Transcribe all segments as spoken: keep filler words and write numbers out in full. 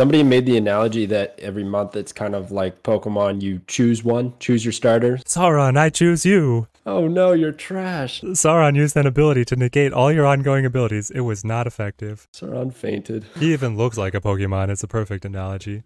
Somebody made the analogy that every month it's kind of like Pokemon, you choose one, choose your starter. Sauron, I choose you. Oh no, you're trash. Sauron used an ability to negate all your ongoing abilities. It was not effective. Sauron fainted. He even looks like a Pokemon. It's a perfect analogy.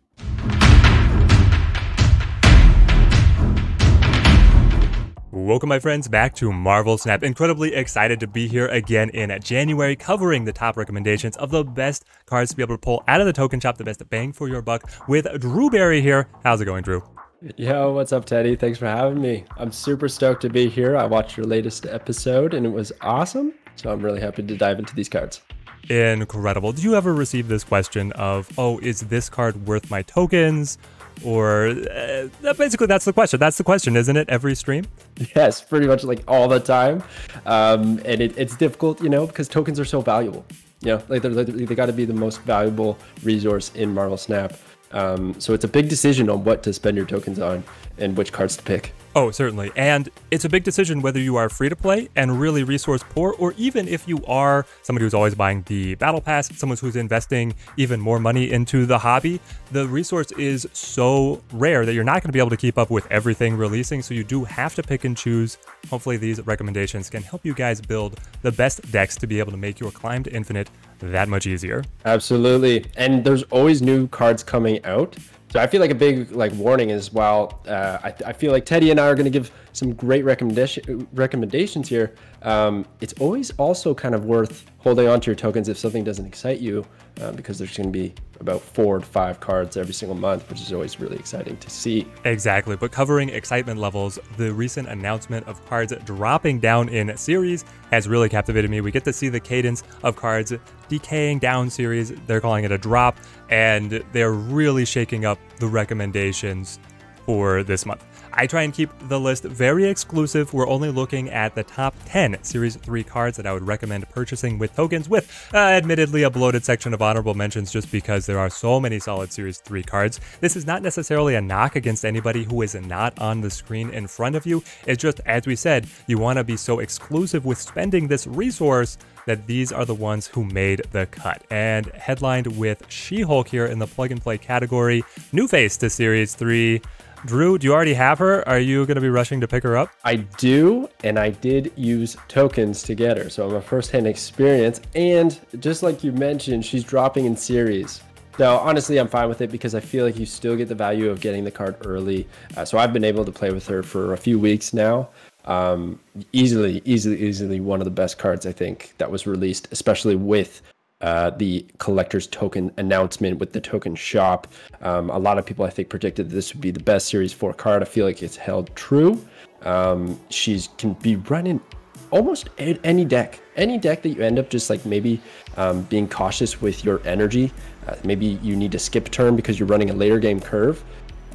Welcome, my friends, back to Marvel Snap. Incredibly excited to be here again in January, covering the top recommendations of the best cards to be able to pull out of the token shop, the best bang for your buck, with Drewberry here. How's it going, Drew? Yo, what's up, Teddy? Thanks for having me. I'm super stoked to be here. I watched your latest episode and it was awesome, so I'm really happy to dive into these cards. Incredible. Do you ever receive this question of, oh, is this card worth my tokens? Or uh, basically that's the question. That's the question, isn't it? Every stream? Yes, pretty much like all the time. Um, and it, it's difficult, you know, because tokens are so valuable. You know, like they're, they're, they got to be the most valuable resource in Marvel Snap. Um, so it's a big decision on what to spend your tokens on and which cards to pick. Oh, certainly. And it's a big decision whether you are free to play and really resource poor, or even if you are somebody who's always buying the battle pass, someone who's investing even more money into the hobby. The resource is so rare that you're not going to be able to keep up with everything releasing. So you do have to pick and choose. Hopefully these recommendations can help you guys build the best decks to be able to make your climb to Infinite that much easier. Absolutely. And there's always new cards coming out. So I feel like a big like warning is, while uh, I, I feel like Teddy and I are going to give some great recommendation recommendations here, um, it's always also kind of worth holding on to your tokens if something doesn't excite you, uh, because there's going to be about four to five cards every single month, which is always really exciting to see. Exactly. But covering excitement levels, the recent announcement of cards dropping down in series has really captivated me. We get to see the cadence of cards decaying down series. They're calling it a drop, and they're really shaking up the recommendations for this month. I try and keep the list very exclusive. We're only looking at the top ten Series three cards that I would recommend purchasing with tokens, with uh, admittedly a bloated section of honorable mentions just because there are so many solid Series three cards. This is not necessarily a knock against anybody who is not on the screen in front of you. It's just, as we said, you want to be so exclusive with spending this resource that these are the ones who made the cut. And headlined with She-Hulk here in the plug-and-play category, new face to Series three. Drew, do you already have her? Are you going to be rushing to pick her up? I do, and I did use tokens to get her, so I'm a first-hand experience. And just like you mentioned, she's dropping in series. Now, honestly, I'm fine with it because I feel like you still get the value of getting the card early. Uh, so I've been able to play with her for a few weeks now. Um, easily, easily, easily one of the best cards, I think, that was released, especially with Uh, the collector's token announcement with the token shop. Um, a lot of people, I think, predicted that this would be the best Series four card. I feel like it's held true. Um, she's can be run in almost any deck. Any deck that you end up just like maybe um, being cautious with your energy. Uh, maybe you need to skip turn because you're running a later game curve.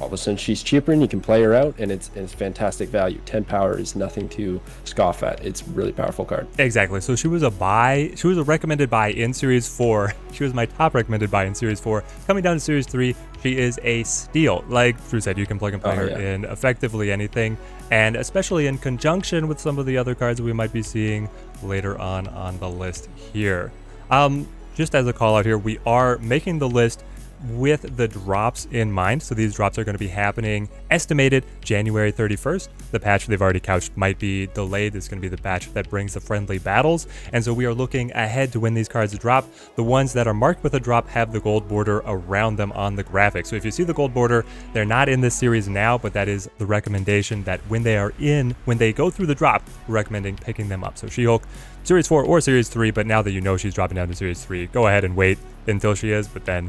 All of a sudden she's cheaper and you can play her out, and it's, it's fantastic value. ten power is nothing to scoff at. It's a really powerful card. Exactly. So she was a buy. She was a recommended buy in Series four. She was my top recommended buy in Series four. Coming down to Series three, she is a steal. Like Drew said, you can plug and play oh, her yeah. in effectively anything. And especially in conjunction with some of the other cards we might be seeing later on on the list here. Um, just as a call out here, we are making the list with the drops in mind. So these drops are going to be happening estimated January thirty-first. The patch they've already couched might be delayed. This is going to be the patch that brings the friendly battles. And so we are looking ahead to when these cards drop. The ones that are marked with a drop have the gold border around them on the graphic. So if you see the gold border, they're not in this series now, but that is the recommendation that when they are in, when they go through the drop, we're recommending picking them up. So She-Hulk, Series four or Series three, but now that you know she's dropping down to Series three, go ahead and wait until she is, but then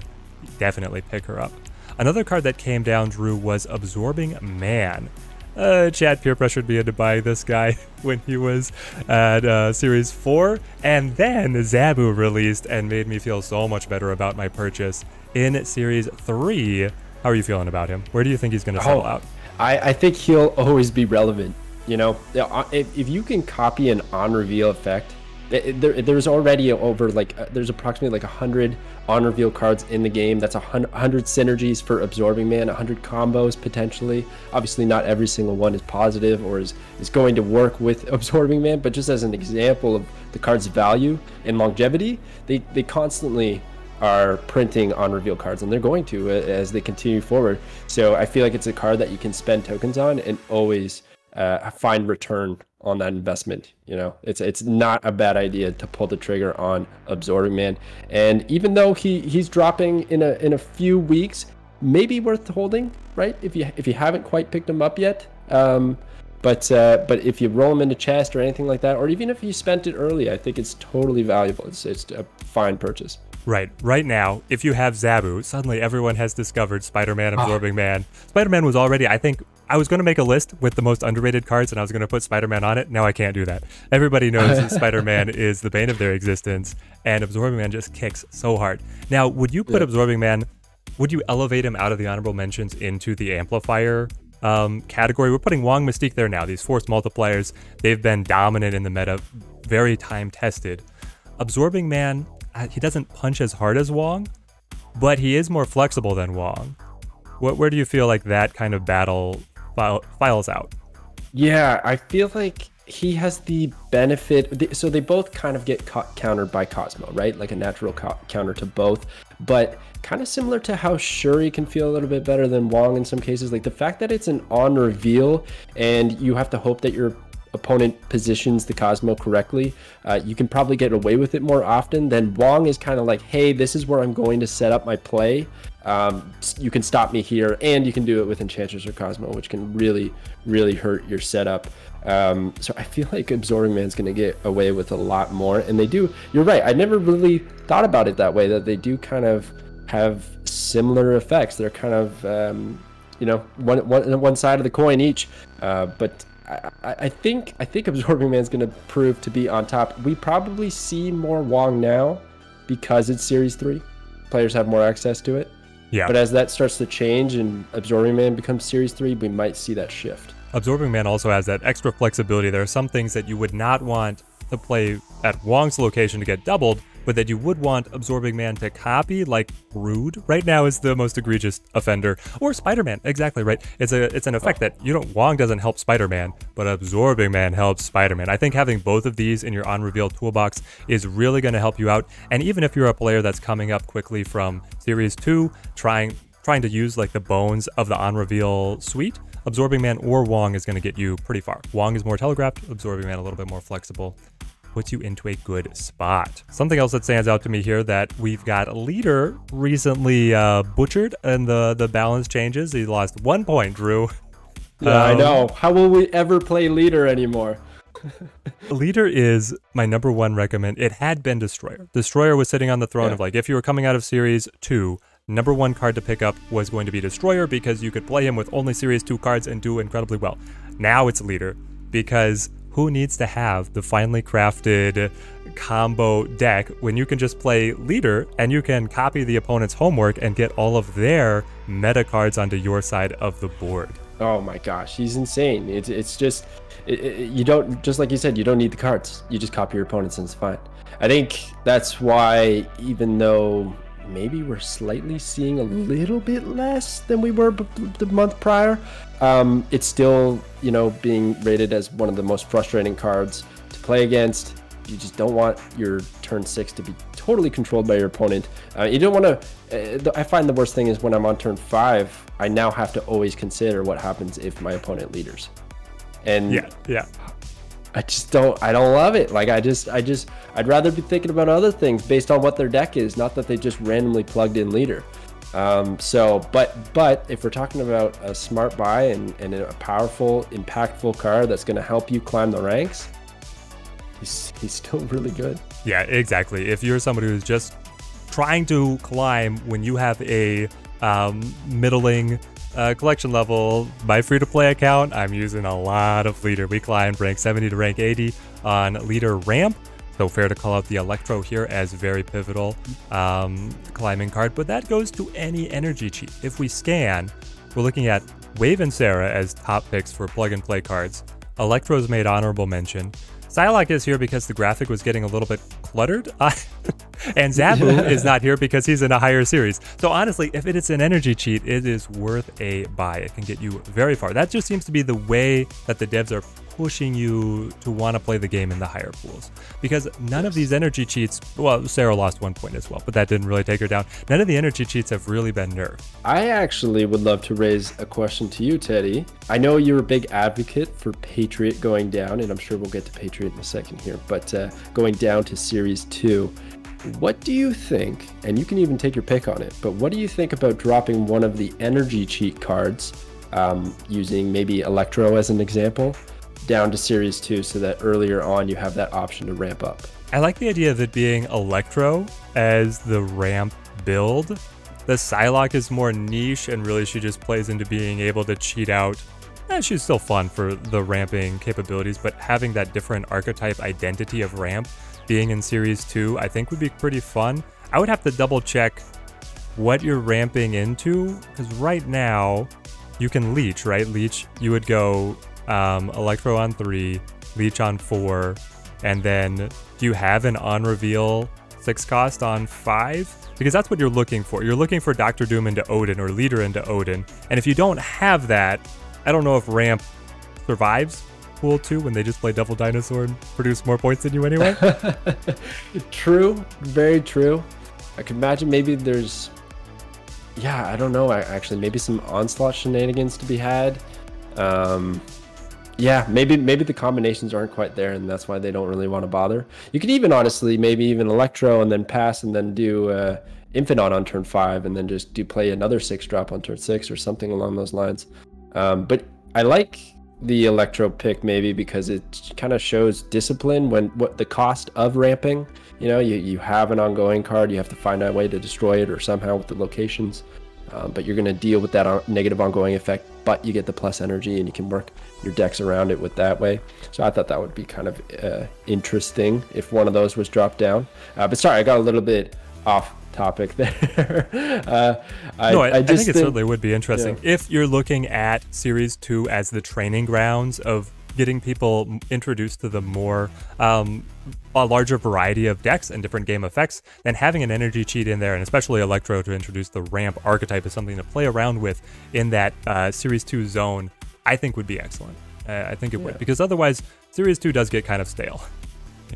definitely pick her up. Another card that came down, Drew, was Absorbing Man. Uh, Chad peer pressured me into buying this guy when he was at uh, Series four, and then Zabu released and made me feel so much better about my purchase in Series three. How are you feeling about him? Where do you think he's going to settle oh, out? I, I think he'll always be relevant. You know, if, if you can copy an on-reveal effect, There, there's already over like uh, there's approximately like one hundred on-reveal cards in the game. That's one hundred synergies for Absorbing Man, one hundred combos potentially. Obviously not every single one is positive or is, is going to work with Absorbing Man, but just as an example of the card's value and longevity, they, they constantly are printing on reveal cards, and they're going to as they continue forward. So I feel like it's a card that you can spend tokens on and always uh, find return on that investment. You know, it's it's not a bad idea to pull the trigger on Absorbing Man. And even though he he's dropping in a in a few weeks, maybe worth holding, right? If you if you haven't quite picked him up yet. Um, But uh, but if you roll them into chest or anything like that, or even if you spent it early, I think it's totally valuable. It's, it's a fine purchase. Right. Right now, if you have Zabu, suddenly everyone has discovered Spider-Man Absorbing oh. Man. Spider-Man was already, I think, I was going to make a list with the most underrated cards and I was going to put Spider-Man on it. Now I can't do that. Everybody knows Spider-Man is the bane of their existence, and Absorbing Man just kicks so hard. Now, would you put yeah. Absorbing Man, would you elevate him out of the honorable mentions into the amplifier Um, category? We're putting Wong, Mystique there now. These force multipliers, they've been dominant in the meta, very time tested. Absorbing Man, uh, he doesn't punch as hard as Wong, but he is more flexible than Wong. What, where do you feel like that kind of battle file, files out? Yeah, I feel like he has the benefit. So they both kind of get caught, countered by Cosmo, right? Like a natural co counter to both, but kind of similar to how Shuri can feel a little bit better than Wong in some cases. Like the fact that it's an on reveal and you have to hope that your opponent positions the Cosmo correctly, uh, you can probably get away with it more often. Then Wong is kind of like, hey, this is where I'm going to set up my play. Um, you can stop me here, and you can do it with Enchantress or Cosmo, which can really, really hurt your setup. Um, so I feel like Absorbing Man's going to get away with a lot more, and they do. You're right. I never really thought about it that way, that they do kind of have similar effects. They're kind of, um, you know, one, one, one side of the coin each. Uh, but I, I think I think Absorbing Man's going to prove to be on top. We probably see more Wong now because it's Series three. Players have more access to it. Yeah. But as that starts to change and Absorbing Man becomes Series three, we might see that shift. Absorbing Man also has that extra flexibility. There are some things that you would not want to play at Wong's location to get doubled, but that you would want Absorbing Man to copy, like Brood right now is the most egregious offender, or Spider-Man, exactly right. It's a it's an effect that you don't Wong doesn't help Spider-Man, but Absorbing Man helps Spider-Man. I think having both of these in your on-reveal toolbox is really going to help you out. And even if you're a player that's coming up quickly from Series two, trying trying to use like the bones of the on-reveal suite, Absorbing Man or Wong is going to get you pretty far. Wong is more telegraphed, Absorbing Man a little bit more flexible. Puts you into a good spot. Something else that stands out to me here that we've got Leader recently uh, butchered and the, the balance changes. He lost one point, Drew. Yeah, um, I know. How will we ever play Leader anymore? Leader is my number one recommend. It had been Destroyer. Destroyer was sitting on the throne yeah. of like, if you were coming out of Series two, number one card to pick up was going to be Destroyer because you could play him with only Series two cards and do incredibly well. Now it's Leader because who needs to have the finely crafted combo deck when you can just play Leader and you can copy the opponent's homework and get all of their meta cards onto your side of the board? Oh my gosh, he's insane. It's, it's just, it, it, you don't, just like you said, you don't need the cards. You just copy your opponents and it's fine. I think that's why, even though maybe we're slightly seeing a little bit less than we were b the month prior, Um, it's still, you know, being rated as one of the most frustrating cards to play against. You just don't want your turn six to be totally controlled by your opponent. Uh, you don't want to, uh, I find the worst thing is when I'm on turn five, I now have to always consider what happens if my opponent leaders. And yeah, yeah. I just don't, I don't love it. Like I just, I just, I'd rather be thinking about other things based on what their deck is, not that they just randomly plugged in Leader. Um, so, but, but if we're talking about a smart buy and, and a powerful, impactful card that's going to help you climb the ranks, he's, he's still really good. Yeah, exactly. If you're somebody who's just trying to climb when you have a um, middling uh, collection level, my free-to-play account, I'm using a lot of Leader. We climbed rank seventy to rank eighty on Leader ramp. So fair to call out the Electro here as very pivotal um, climbing card, but that goes to any energy cheat. If we scan, we're looking at Wave and Sarah as top picks for plug-and-play cards. Electro's made honorable mention. Psylocke is here because the graphic was getting a little bit cluttered. I, And Zabu yeah. is not here because he's in a higher series. So honestly, if it is an energy cheat, it is worth a buy. It can get you very far. That just seems to be the way that the devs are pushing you to want to play the game in the higher pools, because none yes. of these energy cheats, well, Sarah lost one point as well, but that didn't really take her down. None of the energy cheats have really been nerfed. I actually would love to raise a question to you, Teddy. I know you're a big advocate for Patriot going down, and I'm sure we'll get to Patriot in a second here, but uh, going down to Series two, what do you think, and you can even take your pick on it, but what do you think about dropping one of the energy cheat cards, um, using maybe Electro as an example, down to Series two, so that earlier on you have that option to ramp up? I like the idea of it being Electro as the ramp build. The Psylocke is more niche, and really she just plays into being able to cheat out. And she's still fun for the ramping capabilities, but having that different archetype identity of ramp being in Series two, I think would be pretty fun. I would have to double check what you're ramping into, because right now you can Leech, right? Leech, you would go Um, Electro on three, Leech on four, and then do you have an on-reveal six cost on five? Because that's what you're looking for. You're looking for Doctor Doom into Odin or Leader into Odin. And if you don't have that, I don't know if ramp survives pool two when they just play Devil Dinosaur and produce more points than you anyway. True, very true. I could imagine maybe there's, yeah, I don't know, actually, maybe some Onslaught shenanigans to be had. Um... Yeah, maybe maybe the combinations aren't quite there, and that's why they don't really want to bother. You could even, honestly, maybe even Electro and then pass and then do uh, Infinite on turn five, and then just do play another six drop on turn six or something along those lines. Um, but I like the Electro pick, maybe because it kind of shows discipline when what the cost of ramping. You know, you, you have an ongoing card, you have to find a way to destroy it or somehow with the locations. Um, but you're going to deal with that on negative ongoing effect, but you get the plus energy and you can work your decks around it with that way. So I thought that would be kind of uh, interesting if one of those was dropped down. Uh, but sorry, I got a little bit off topic there. uh, I, no, I, I, just I think it think, certainly would be interesting. Yeah. If you're looking at Series two as the training grounds of getting people introduced to the more um, a larger variety of decks and different game effects, then having an energy cheat in there, and especially Electro to introduce the ramp archetype, is something to play around with in that uh, Series two zone, I think would be excellent. Uh, I think it yeah. would, because otherwise Series two does get kind of stale.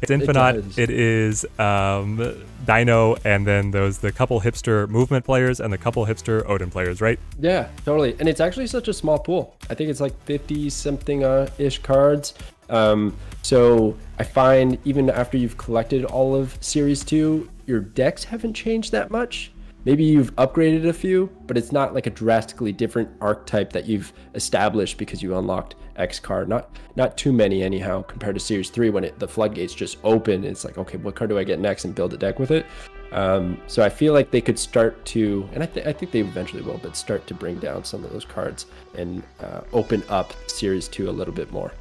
It's Infinite, it, it is um, Dino, and then those the couple hipster movement players and the couple hipster Odin players, right? Yeah, totally. And it's actually such a small pool. I think it's like fifty something-ish cards. Um, so I find even after you've collected all of Series two, your decks haven't changed that much. Maybe you've upgraded a few, but it's not like a drastically different archetype that you've established because you unlocked X card. Not not too many anyhow, compared to Series three when it, the floodgates just open. It's like, okay, what card do I get next, and build a deck with it. Um, so I feel like they could start to, and I, th I think they eventually will, but start to bring down some of those cards and uh, open up Series two a little bit more.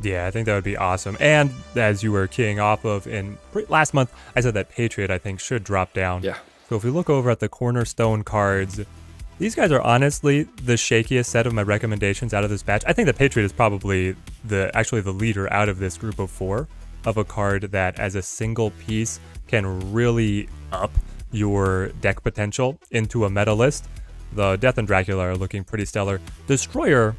Yeah, I think that would be awesome. And as you were keying off of in last month, I said that Patriot, I think, should drop down. Yeah. So if we look over at the cornerstone cards, these guys are honestly the shakiest set of my recommendations out of this batch. I think the Patriot is probably the actually the leader out of this group of four, of a card that as a single piece can really up your deck potential into a meta list. The Death and Dracula are looking pretty stellar. Destroyer,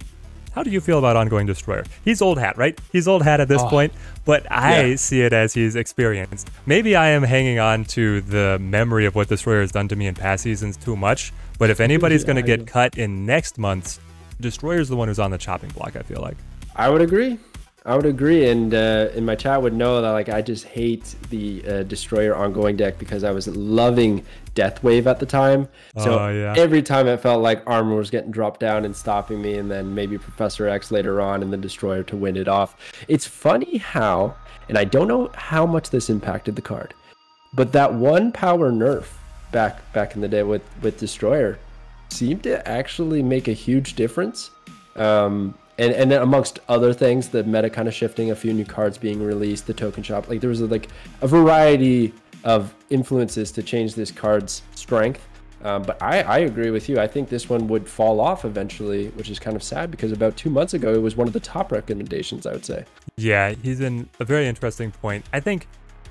how do you feel about ongoing Destroyer? He's old hat, right? He's old hat at this oh. point. But I yeah. see it as he's experienced. Maybe I am hanging on to the memory of what Destroyer has done to me in past seasons too much, but if anybody's yeah, going to get yeah. cut in next month's, Destroyer's the one who's on the chopping block, I feel like. I would agree. I would agree, and uh, in my chat would know that like I just hate the uh, Destroyer ongoing deck because I was loving Deathwave at the time. So oh, yeah. every time it felt like Armor was getting dropped down and stopping me, and then maybe Professor X later on and the Destroyer to win it off. It's funny how, and I don't know how much this impacted the card, but that one power nerf back back in the day with, with Destroyer seemed to actually make a huge difference. Um, And, and then amongst other things, the meta kind of shifting, a few new cards being released, the token shop, like there was a, like a variety of influences to change this card's strength. Um, but I, I agree with you. I think this one would fall off eventually, which is kind of sad because about two months ago, it was one of the top recommendations, I would say. Yeah, he's in a very interesting point. I think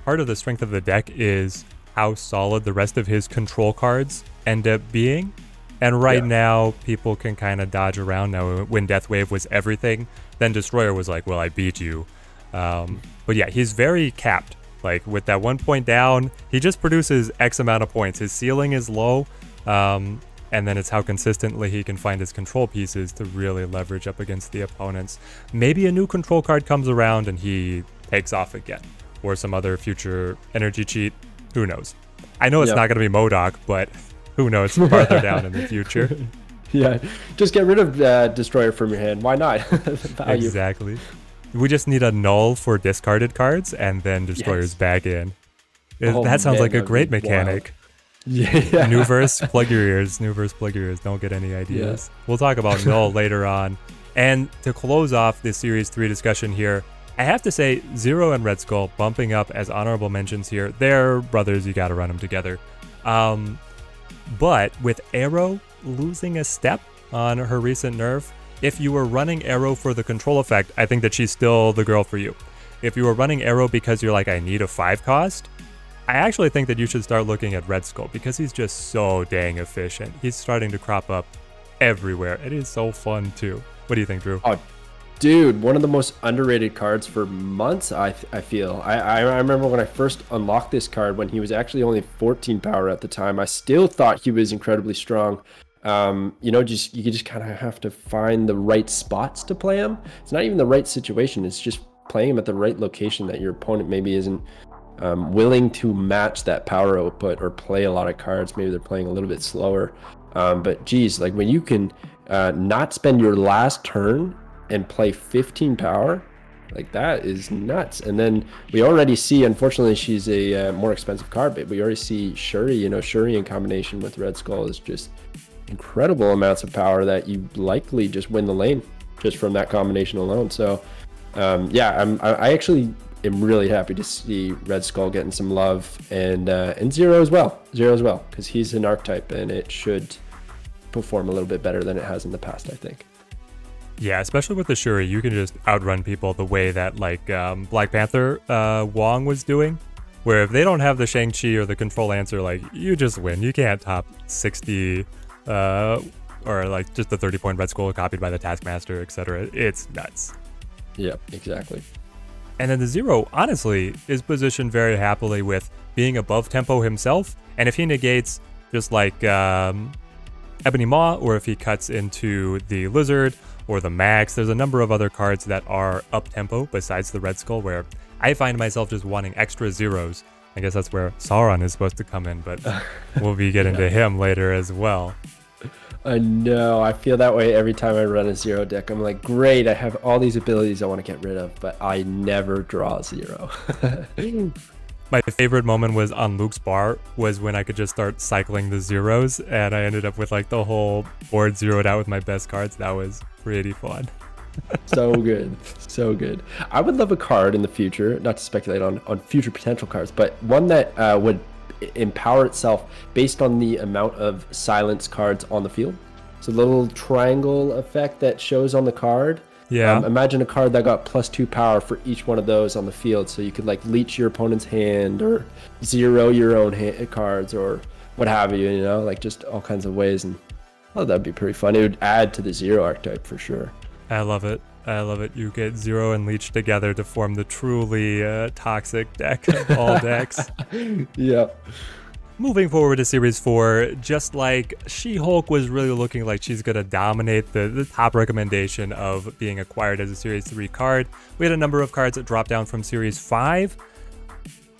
part of the strength of the deck is how solid the rest of his control cards end up being. And right yeah. now, people can kind of dodge around. Now, when Death Wave was everything, then Destroyer was like, well, I beat you. Um, but yeah, he's very capped. Like, with that one point down, he just produces X amount of points. His ceiling is low, um, and then it's how consistently he can find his control pieces to really leverage up against the opponents. Maybe a new control card comes around and he takes off again, or some other future energy cheat. Who knows? I know it's yep. not going to be MODOK, but who knows farther down in the future. Yeah, just get rid of uh, Destroyer from your hand. Why not? Exactly. We just need a null for discarded cards, and then Destroyer's yes. back in. Oh, that sounds man, like a great mechanic. Yeah. Newverse, plug your ears. Newverse, plug your ears. Don't get any ideas. Yeah. We'll talk about null later on. And to close off this Series three discussion here, I have to say, Zero and Red Skull bumping up as honorable mentions here. They're brothers. You got to run them together. Um, but with Arrow losing a step on her recent nerf, if you were running Arrow for the control effect, I think that she's still the girl for you. If you were running Arrow because you're like, I need a five cost, I actually think that you should start looking at Red Skull because he's just so dang efficient. He's starting to crop up everywhere. It is so fun too. What do you think, Drew? Oh, dude, one of the most underrated cards for months, I, I feel. I, I remember when I first unlocked this card when he was actually only fourteen power at the time. I still thought he was incredibly strong. Um, you know, just you just kind of have to find the right spots to play him. It's not even the right situation. It's just playing him at the right location that your opponent maybe isn't um, willing to match that power output or play a lot of cards. Maybe they're playing a little bit slower. Um, but geez, like when you can uh, not spend your last turn and play fifteen power, like that is nuts. And then we already see, unfortunately, she's a uh, more expensive card, but we already see Shuri. You know, Shuri in combination with Red Skull is just incredible amounts of power that you likely just win the lane just from that combination alone. So um yeah, i'm i actually am really happy to see Red Skull getting some love, and uh and zero as well zero as well because he's an archetype and it should perform a little bit better than it has in the past, I think. Yeah, especially with the Shuri, you can just outrun people the way that like um Black Panther uh Wong was doing, where if they don't have the Shang-Chi or the control answer, like you just win. You can't top sixty uh or like just the thirty point Red Skull copied by the Taskmaster, etc. It's nuts. Yep, exactly. And then the Zero honestly is positioned very happily with being above tempo himself, and if he negates just like um Ebony Maw, or if he cuts into the Lizard or the Max, there's a number of other cards that are up tempo besides the Red Skull where I find myself just wanting extra zeros. I guess that's where Sauron is supposed to come in, but we'll be getting yeah. to him later as well. I know. I feel that way every time I run a Zero deck. I'm like, great, I have all these abilities I want to get rid of, but I never draw Zero. My favorite moment was on Luke's bar, was when I could just start cycling the zeros, and I ended up with like the whole board zeroed out with my best cards. That was pretty fun. So good, so good. I would love a card in the future, not to speculate on on future potential cards, but one that uh, would empower itself based on the amount of silence cards on the field. So the little triangle effect that shows on the card. Yeah. Um, imagine a card that got plus two power for each one of those on the field, so you could like leech your opponent's hand or zero your own hand cards or what have you. You know, like just all kinds of ways, and oh, that'd be pretty fun. It would add to the Zero archetype for sure. I love it. I love it. You get Zero and Leech together to form the truly uh, toxic deck of all decks. Yeah. Moving forward to Series four, just like She-Hulk was really looking like she's going to dominate the, the top recommendation of being acquired as a Series three card, we had a number of cards that dropped down from Series five.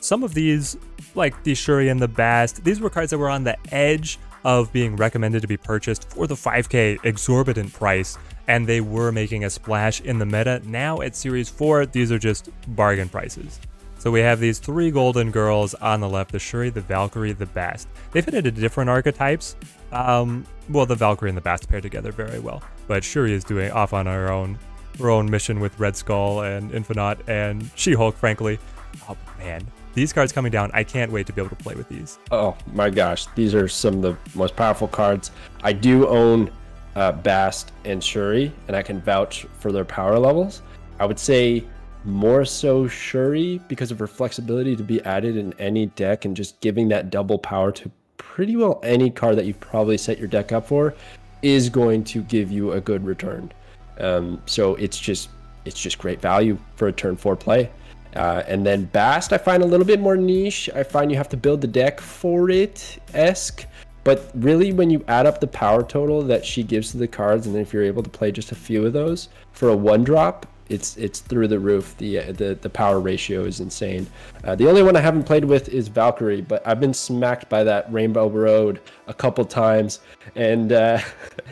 Some of these, like the Shuri and the Bast, these were cards that were on the edge of being recommended to be purchased for the five K exorbitant price, and they were making a splash in the meta. Now at Series four, these are just bargain prices. So we have these three golden girls on the left, the Shuri, the Valkyrie, the Bast. They've hit into different archetypes. Um, well, the Valkyrie and the Bast pair together very well, but Shuri is doing off on her own, her own mission with Red Skull and Infinite and She-Hulk, frankly. Oh man, these cards coming down, I can't wait to be able to play with these. Oh my gosh, these are some of the most powerful cards. I do own Uh, Bast and Shuri, and I can vouch for their power levels. I would say more so Shuri because of her flexibility to be added in any deck and just giving that double power to pretty well any card that you've probably set your deck up for is going to give you a good return. Um, so it's just it's just great value for a turn four play. Uh, and then Bast, I find a little bit more niche. I find you have to build the deck for it-esque. But really, when you add up the power total that she gives to the cards, and if you're able to play just a few of those for a one drop, it's it's through the roof. The the, the power ratio is insane. Uh, the only one I haven't played with is Valkyrie, but I've been smacked by that Rainbow Road a couple times, and uh,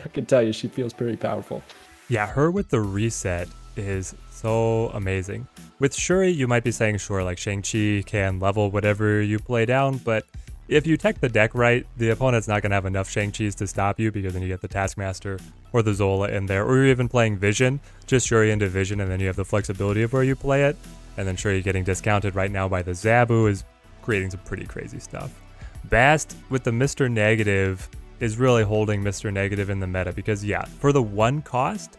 I can tell you she feels pretty powerful. Yeah, her with the reset is so amazing. With Shuri, you might be saying, sure, like Shang-Chi can level whatever you play down, but if you tech the deck right, the opponent's not going to have enough Shang-Chis to stop you, because then you get the Taskmaster or the Zola in there, or you're even playing Vision, just Shuri into Vision, and then you have the flexibility of where you play it. And then Shuri getting discounted right now by the Zabu is creating some pretty crazy stuff. Bast with the Mister Negative is really holding Mister Negative in the meta, because yeah, for the one cost,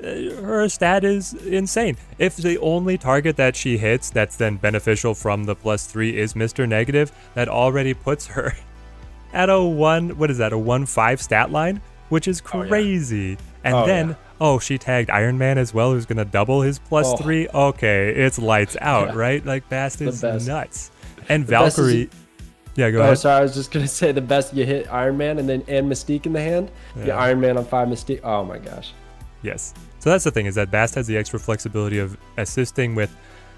her stat is insane. If the only target that she hits that's then beneficial from the plus three is Mister Negative, that already puts her at a one, what is that, a one five stat line, which is crazy. Oh, yeah. And oh, then, yeah. oh, she tagged Iron Man as well, who's gonna double his plus oh. three. Okay, it's lights out, yeah. right? Like, Bast is nuts. And the Valkyrie. Yeah, go oh, ahead. Sorry, I was just gonna say the best you hit Iron Man and then and Mystique in the hand. Yeah. Get Iron Man on five Mystique. Oh my gosh. Yes. So that's the thing, is that Bast has the extra flexibility of assisting with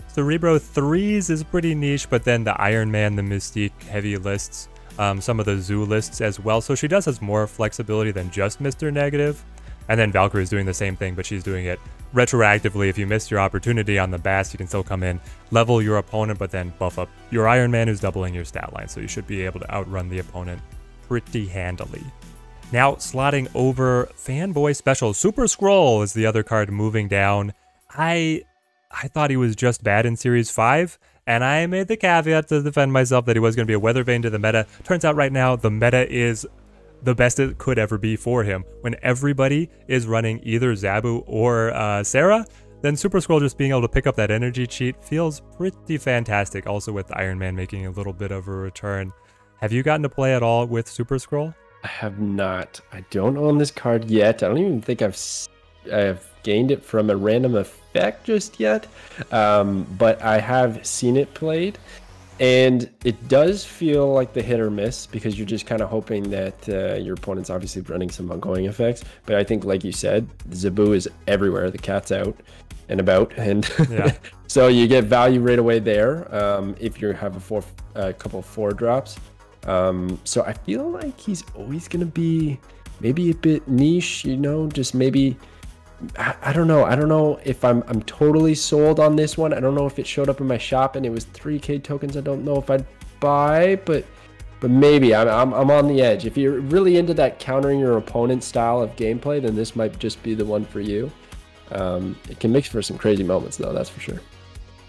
Cerebro threes is pretty niche, but then the Iron Man, the Mystique heavy lists, um, some of the Zoo lists as well. So she does has more flexibility than just Mister Negative. And then Valkyrie is doing the same thing, but she's doing it retroactively. If you miss your opportunity on the Bast, you can still come in, level your opponent, but then buff up your Iron Man who's doubling your stat line. So you should be able to outrun the opponent pretty handily. Now slotting over Fanboy Special, Super Scroll is the other card moving down. I I thought he was just bad in Series five, and I made the caveat to defend myself that he was going to be a weather vane to the meta. Turns out right now the meta is the best it could ever be for him. When everybody is running either Zabu or uh, Sarah, then Super Scroll just being able to pick up that energy cheat feels pretty fantastic. Also with Iron Man making a little bit of a return. Have you gotten to play at all with Super Scroll? I have not. I don't own this card yet. I don't even think I've I've gained it from a random effect just yet. Um, but I have seen it played, and it does feel like the hit or miss, because you're just kind of hoping that uh, your opponent's obviously running some ongoing effects. But I think, like you said, Zabu is everywhere. The cat's out and about, and yeah. So you get value right away there um, if you have a four, a couple four drops. Um, so I feel like he's always going to be maybe a bit niche, you know, just maybe, I, I don't know. I don't know if I'm, I'm totally sold on this one. I don't know if it showed up in my shop and it was three K tokens. I don't know if I'd buy, but, but maybe I'm, I'm, I'm on the edge. If you're really into that countering your opponent style of gameplay, then this might just be the one for you. Um, it can make for some crazy moments though. That's for sure.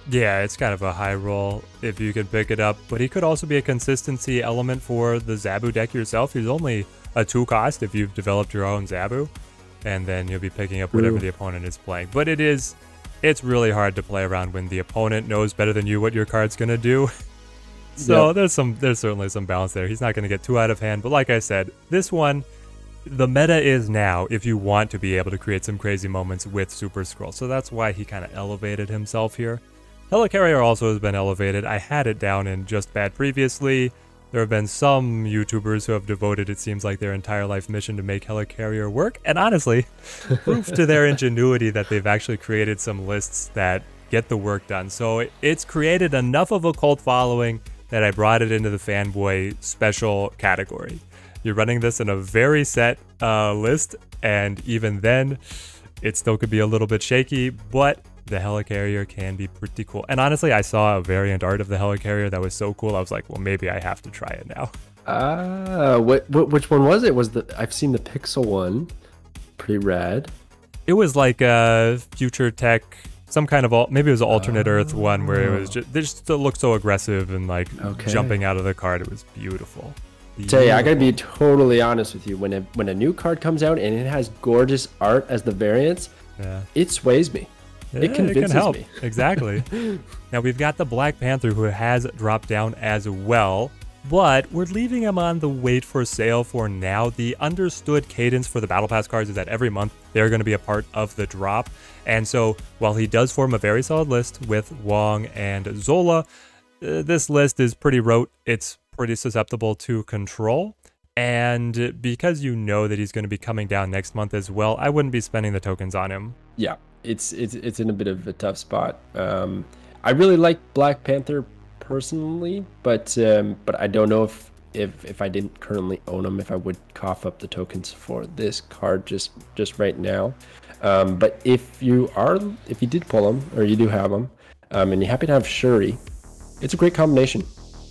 Yeah, it's kind of a high roll if you could pick it up, but he could also be a consistency element for the Zabu deck yourself. He's only a two cost if you've developed your own Zabu, and then you'll be picking up whatever Ooh. the opponent is playing. But it is, it's really hard to play around when the opponent knows better than you what your card's gonna do. So yep. there's some, there's certainly some balance there. He's not gonna get too out of hand, but like I said, this one, the meta is now if you want to be able to create some crazy moments with Super Scroll. So that's why he kind of elevated himself here. Helicarrier also has been elevated. I had it down in just bad previously. There have been some YouTubers who have devoted, it seems like, their entire life mission to make Helicarrier work. And honestly, proof to their ingenuity that they've actually created some lists that get the work done. So it's created enough of a cult following that I brought it into the Fanboy Special category. You're running this in a very set uh, list, and even then, it still could be a little bit shaky, but the Helicarrier can be pretty cool. And honestly, I saw a variant art of the Helicarrier that was so cool. I was like, well, maybe I have to try it now. Ah, uh, what, what? Which one was it? Was the I've seen the Pixel one, pretty rad. It was like a future tech, some kind of all. Maybe it was an alternate oh. Earth one where it was just they just looked so aggressive and like okay. jumping out of the card. It was beautiful. beautiful. Tell you, I gotta be totally honest with you. When a, when a new card comes out and it has gorgeous art as the variants, yeah. it sways me. Yeah, it convinces it can help. me. Exactly. Now we've got the Black Panther who has dropped down as well, but we're leaving him on the wait for sale for now. The understood cadence for the Battle Pass cards is that every month they're going to be a part of the drop. And so while he does form a very solid list with Wong and Zola, uh, this list is pretty rote. It's pretty susceptible to control. And because you know that he's going to be coming down next month as well, I wouldn't be spending the tokens on him. Yeah, it's it's it's in a bit of a tough spot. Um, I really like Black Panther personally, but um, but I don't know if if if I didn't currently own him, if I would cough up the tokens for this card just just right now. Um, but if you are if you did pull him or you do have him, um, and you're happy to have Shuri, it's a great combination.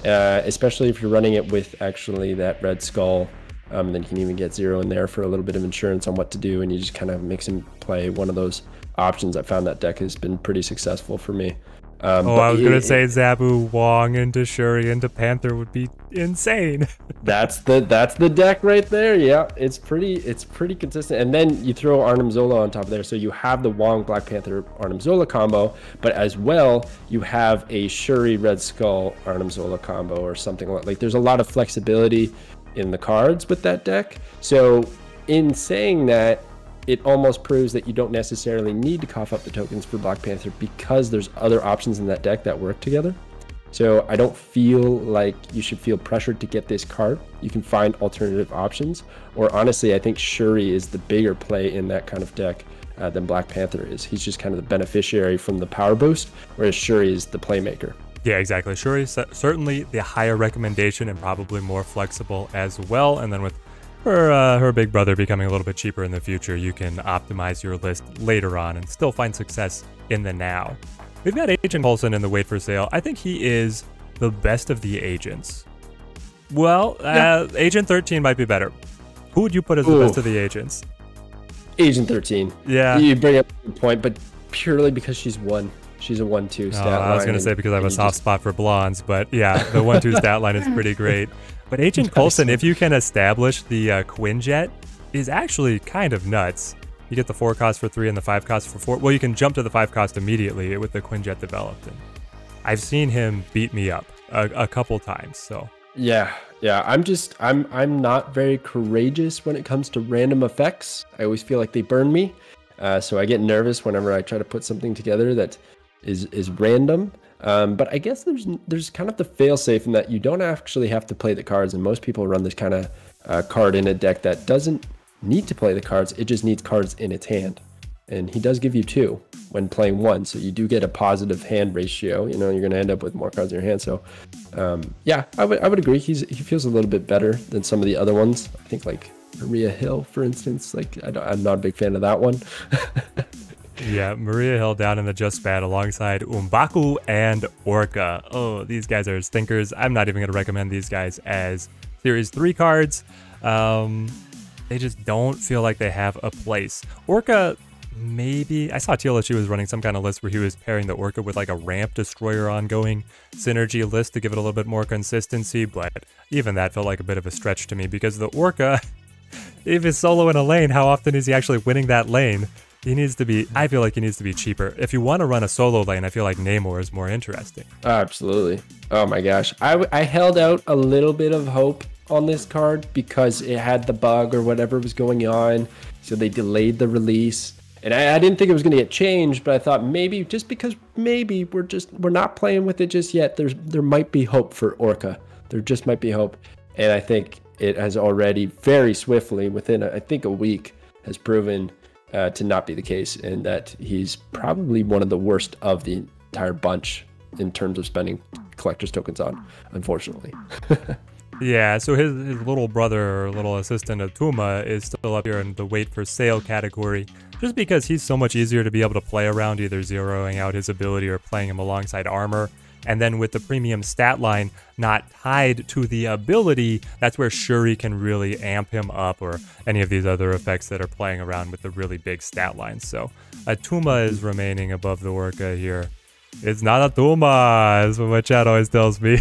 Uh, especially if you're running it with actually that Red Skull, um, then you can even get Zero in there for a little bit of insurance on what to do, and you just kind of makes him play one of those options. I found that deck has been pretty successful for me. Um, oh, I was going to say Zabu, Wong, into Shuri, into Panther would be insane. that's the that's the deck right there. Yeah, it's pretty it's pretty consistent. And then you throw Arnim Zola on top of there, so you have the Wong Black Panther Arnim Zola combo, but as well you have a Shuri Red Skull Arnim Zola combo or something like. Like there's a lot of flexibility in the cards with that deck. So in saying that, it almost proves that you don't necessarily need to cough up the tokens for Black Panther because there's other options in that deck that work together. So I don't feel like you should feel pressured to get this card. You can find alternative options, or honestly, I think Shuri is the bigger play in that kind of deck uh, than Black Panther is. He's just kind of the beneficiary from the power boost, whereas Shuri is the playmaker. Yeah, exactly. Shuri is certainly the higher recommendation and probably more flexible as well. And then with Her, uh, her big brother becoming a little bit cheaper in the future, you can optimize your list later on and still find success in the now. We've got Agent Coulson in the wait for sale. I think he is the best of the agents. Well, yeah. uh, Agent thirteen might be better. Who would you put as Ooh. the best of the agents? Agent thirteen. Yeah. You bring up a point, but purely because she's one. She's a one two stat oh, line. I was going to say because I have a soft just... spot for blondes, but yeah, the one two stat line is pretty great. But Agent Coulson, if you can establish the uh, Quinjet, is actually kind of nuts. You get the four cost for three and the five cost for four. Well, you can jump to the five cost immediately with the Quinjet developed. And I've seen him beat me up a, a couple times. So yeah, yeah. I'm just I'm I'm not very courageous when it comes to random effects. I always feel like they burn me, uh, so I get nervous whenever I try to put something together that is is random. Um, but I guess there's there's kind of the fail-safe in that you don't actually have to play the cards, and most people run this kind of uh, card in a deck that doesn't need to play the cards, it just needs cards in its hand. And he does give you two when playing one, so you do get a positive hand ratio. You know, you're going to end up with more cards in your hand. So um, yeah, I would I would agree. He's he feels a little bit better than some of the other ones. I think like Maria Hill, for instance. Like I don't, I'm not a big fan of that one. Yeah, Maria Hill down in the Just Bad alongside Umbaku and Orca. Oh, these guys are stinkers. I'm not even going to recommend these guys as Series three cards. Um, they just don't feel like they have a place. Orca, maybe. I saw T L S U was running some kind of list where he was pairing the Orca with like a Ramp Destroyer ongoing synergy list to give it a little bit more consistency, but even that felt like a bit of a stretch to me because the Orca, if he's solo in a lane, how often is he actually winning that lane? He needs to be, I feel like he needs to be cheaper. If you want to run a solo lane, I feel like Namor is more interesting. Absolutely. Oh my gosh. I, I held out a little bit of hope on this card because it had the bug or whatever was going on. So they delayed the release. And I, I didn't think it was going to get changed, but I thought maybe just because maybe we're just, we're not playing with it just yet. There's, there might be hope for Orca. There just might be hope. And I think it has already very swiftly within, I think a week has proven Uh, to not be the case, and that he's probably one of the worst of the entire bunch in terms of spending collector's tokens on, unfortunately. Yeah, so his, his little brother or little assistant Atuma is still up here in the wait for sale category just because he's so much easier to be able to play around, either zeroing out his ability or playing him alongside armor. And then with the premium stat line not tied to the ability, that's where Shuri can really amp him up, or any of these other effects that are playing around with the really big stat lines. So Atuma is remaining above the Orca here. It's not Atuma, is what my chat always tells me.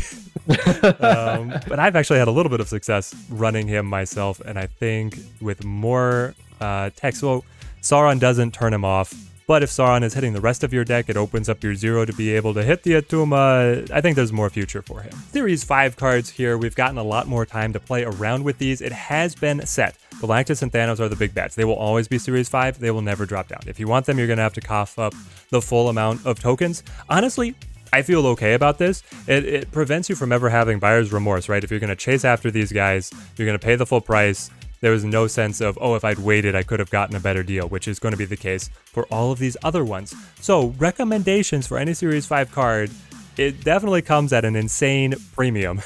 um, but I've actually had a little bit of success running him myself, and I think with more uh, tech, so Sauron doesn't turn him off. but if Sauron is hitting the rest of your deck, it opens up your Zero to be able to hit the Atuma. I think there's more future for him. Series five cards here, we've gotten a lot more time to play around with these. It has been set. Galactus and Thanos are the big bats. They will always be Series five. They will never drop down. If you want them, you're going to have to cough up the full amount of tokens. Honestly, I feel okay about this. It, it prevents you from ever having buyer's remorse, right? If you're going to chase after these guys, you're going to pay the full price. There was no sense of, oh, if I'd waited, I could have gotten a better deal, which is going to be the case for all of these other ones. So recommendations for any Series five card, it definitely comes at an insane premium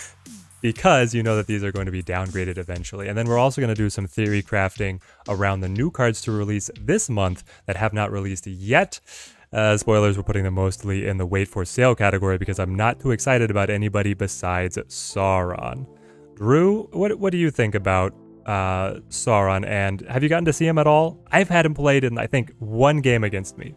because you know that these are going to be downgraded eventually. And then we're also going to do some theory crafting around the new cards to release this month that have not released yet. Uh, spoilers, we're putting them mostly in the wait for sale category because I'm not too excited about anybody besides Sauron. Drew, what, what do you think about uh, Sauron, and have you gotten to see him at all? I've had him played in, I think, one game against me.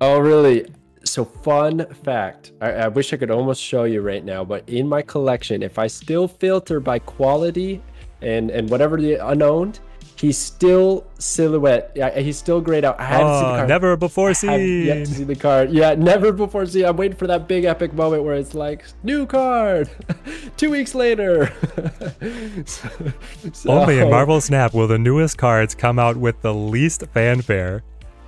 Oh, really? So fun fact, I, I wish I could almost show you right now, but in my collection, if I still filter by quality and, and whatever the unowned, he's still silhouette. Yeah, he's still grayed out. I haven't oh, seen the card. Never before seen. I have yet to see the card. Yeah, never before seen. I'm waiting for that big epic moment where it's like, new card, two weeks later. so, so. Only in Marvel Snap will the newest cards come out with the least fanfare.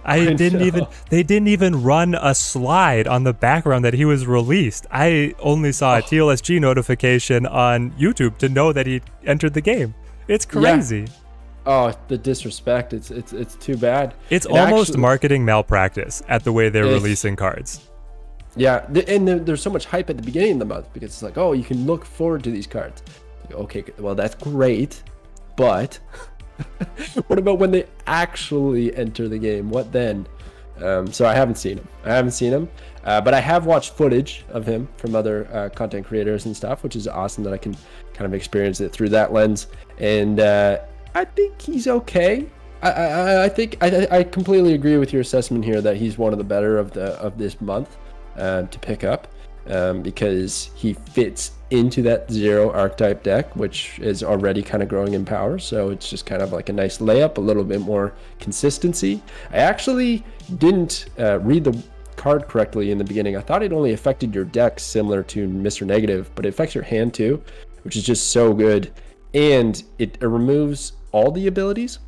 I, I didn't know. even, they didn't even run a slide on the background that he was released. I only saw a T L S G notification on YouTube to know that he entered the game. It's crazy. Yeah. Oh, the disrespect, it's it's it's too bad. It's and almost actually, marketing malpractice at the way they're releasing cards. Yeah, the, and the, there's so much hype at the beginning of the month because it's like, oh, you can look forward to these cards. Okay, well, that's great, but what about when they actually enter the game? What then? Um, so I haven't seen him. I haven't seen him, uh, but I have watched footage of him from other uh, content creators and stuff, which is awesome that I can kind of experience it through that lens. And uh, I think he's okay. I, I, I think I, I completely agree with your assessment here that he's one of the better of the of this month uh, to pick up um, because he fits into that Zero archetype deck, which is already kind of growing in power. So it's just kind of like a nice layup, a little bit more consistency. I actually didn't uh, read the card correctly in the beginning. I thought it only affected your deck similar to Mister Negative, but it affects your hand too, which is just so good. And it, it removes all the abilities.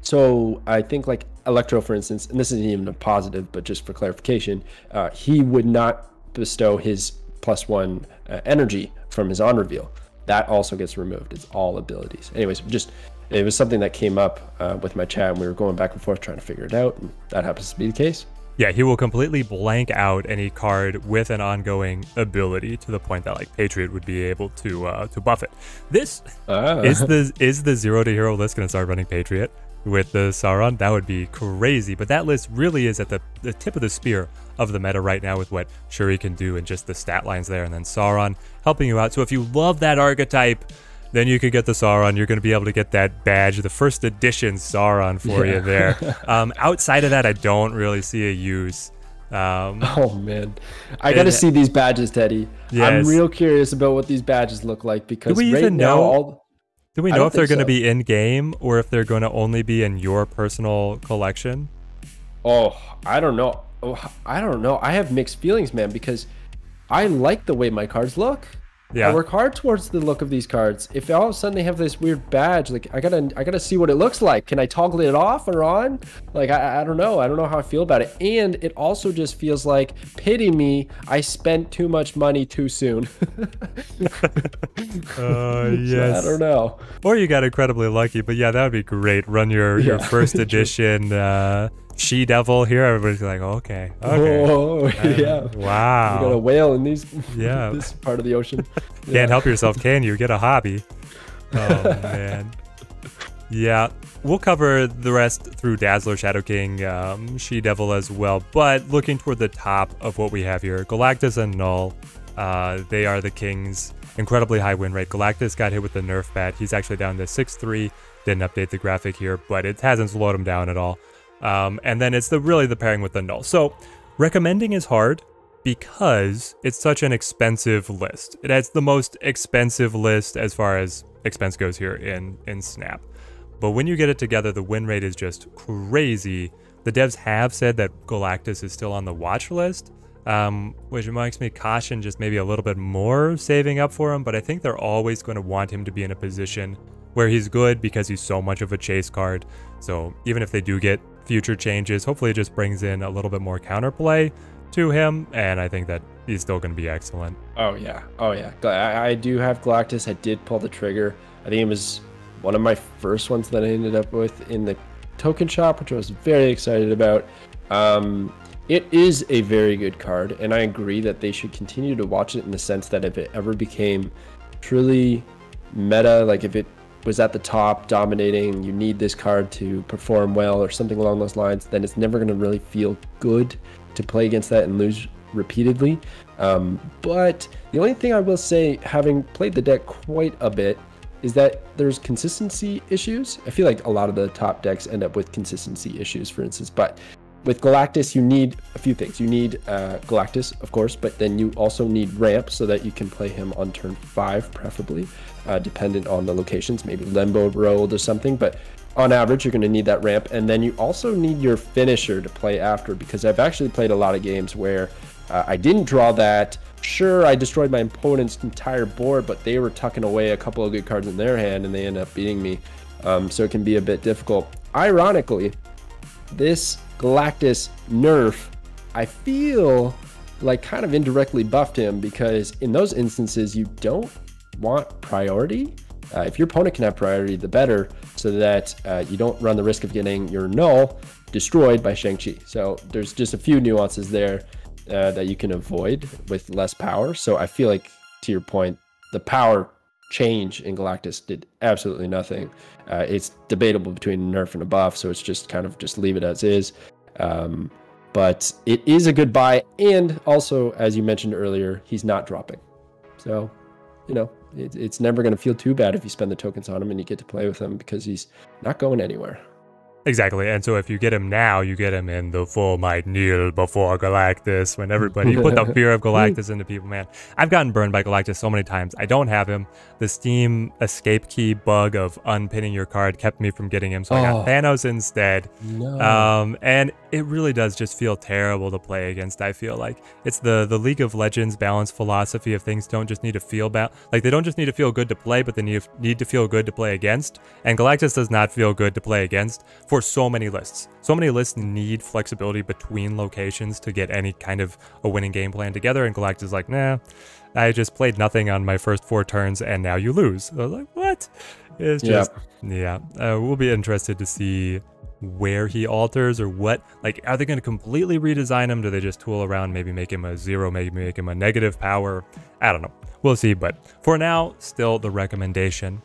So I think like Electro, for instance, and this isn't even a positive, but just for clarification, uh, he would not bestow his plus one uh, energy from his on reveal. That also gets removed. It's all abilities. Anyways, just it was something that came up uh, with my chat, and we were going back and forth trying to figure it out, and that happens to be the case. Yeah, he will completely blank out any card with an ongoing ability to the point that like Patriot would be able to uh, to buff it. This uh. is the is the Zero to Hero list going to start running Patriot with the Sauron? That would be crazy. But that list really is at the, the tip of the spear of the meta right now with what Shuri can do and just the stat lines there, and then Sauron helping you out. So if you love that archetype, then you could get the Sauron. You're going to be able to get that badge, the first edition Sauron for yeah. you there. Um, outside of that, I don't really see a use. Um, oh, man. I got to see these badges, Teddy. Yes. I'm real curious about what these badges look like because do we right even now... Know, all... Do we know if they're going to so. be in-game or if they're going to only be in your personal collection? Oh, I don't know. Oh, I don't know. I have mixed feelings, man, because I like the way my cards look. Yeah. I work hard towards the look of these cards. If all of a sudden they have this weird badge, like I gotta, I gotta see what it looks like. Can I toggle it off or on? Like I, I don't know. I don't know how I feel about it. And it also just feels like, pity me, I spent too much money too soon. uh, yes. So I don't know. Or you got incredibly lucky, but yeah, that would be great. Run your yeah. your first edition. uh She Devil here, everybody's like, oh, okay, okay, oh, yeah, um, wow, you got a whale in these, yeah, this part of the ocean. Yeah. Can't help yourself, can you? Get a hobby. Oh man, yeah. We'll cover the rest through Dazzler, Shadow King, um, She Devil as well. But looking toward the top of what we have here, Galactus and Null, uh, they are the Kings. Incredibly high win rate. Galactus got hit with the nerf bat. He's actually down to six three. Didn't update the graphic here, but it hasn't slowed him down at all. Um, and then it's the really the pairing with the Null. So recommending is hard because it's such an expensive list. It has the most expensive list as far as expense goes here in, in Snap. But when you get it together, the win rate is just crazy The devs have said that Galactus is still on the watch list, um, which makes me caution just maybe a little bit more saving up for him, but I think they're always going to want him to be in a position where he's good because he's so much of a chase card. So even if they do get future changes, hopefully it just brings in a little bit more counterplay to him, and I think that he's still going to be excellent. Oh yeah, oh yeah. I, I do have Galactus. I did pull the trigger. I think it was one of my first ones that I ended up with in the token shop, which I was very excited about. Um, it is a very good card, and I agree that they should continue to watch it in the sense that if it ever became truly meta, like if it was at the top dominating, you need this card to perform well or something along those lines, then it's never going to really feel good to play against that and lose repeatedly. Um, but the only thing I will say, having played the deck quite a bit, is that there's consistency issues. I feel like a lot of the top decks end up with consistency issues, for instance, but with Galactus, you need a few things. You need uh, Galactus, of course, but then you also need ramp so that you can play him on turn five, preferably, uh, dependent on the locations, maybe Lembo rolled or something, but on average, you're gonna need that ramp. And then you also need your finisher to play after, because I've actually played a lot of games where uh, I didn't draw that. Sure, I destroyed my opponent's entire board, but they were tucking away a couple of good cards in their hand and they end up beating me. Um, so it can be a bit difficult. Ironically, this Galactus nerf, I feel like kind of indirectly buffed him, because in those instances, you don't want priority. Uh, if your opponent can have priority, the better, so that uh, you don't run the risk of getting your null destroyed by Shang-Chi. So there's just a few nuances there Uh, that you can avoid with less power. So I feel like, to your point, the power change in Galactus did absolutely nothing. Uh, it's debatable between a nerf and a buff, so it's just kind of just leave it as is. Um, but it is a good buy, and also, as you mentioned earlier, he's not dropping. So, you know, it, it's never going to feel too bad if you spend the tokens on him and you get to play with him, because he's not going anywhere. Exactly, and so if you get him now, you get him in the full might kneel before Galactus, when everybody put the fear of Galactus into people, man. I've gotten burned by Galactus so many times. I don't have him. The Steam escape key bug of unpinning your card kept me from getting him, so oh, I got Thanos instead. No. Um, and it really does just feel terrible to play against, I feel like. It's the, the League of Legends balanced philosophy of things don't just need to feel bad. Like, they don't just need to feel good to play, but they need, need to feel good to play against, and Galactus does not feel good to play against. For so many lists. So many lists need flexibility between locations to get any kind of a winning game plan together, and Galactus is like, nah, I just played nothing on my first four turns and now you lose. So I was like, what? It's just, yep. yeah. Uh, we'll be interested to see where he alters or what. Like, are they going to completely redesign him? Do they just tool around, maybe make him a zero, maybe make him a negative power? I don't know. We'll see, but for now, still the recommendation.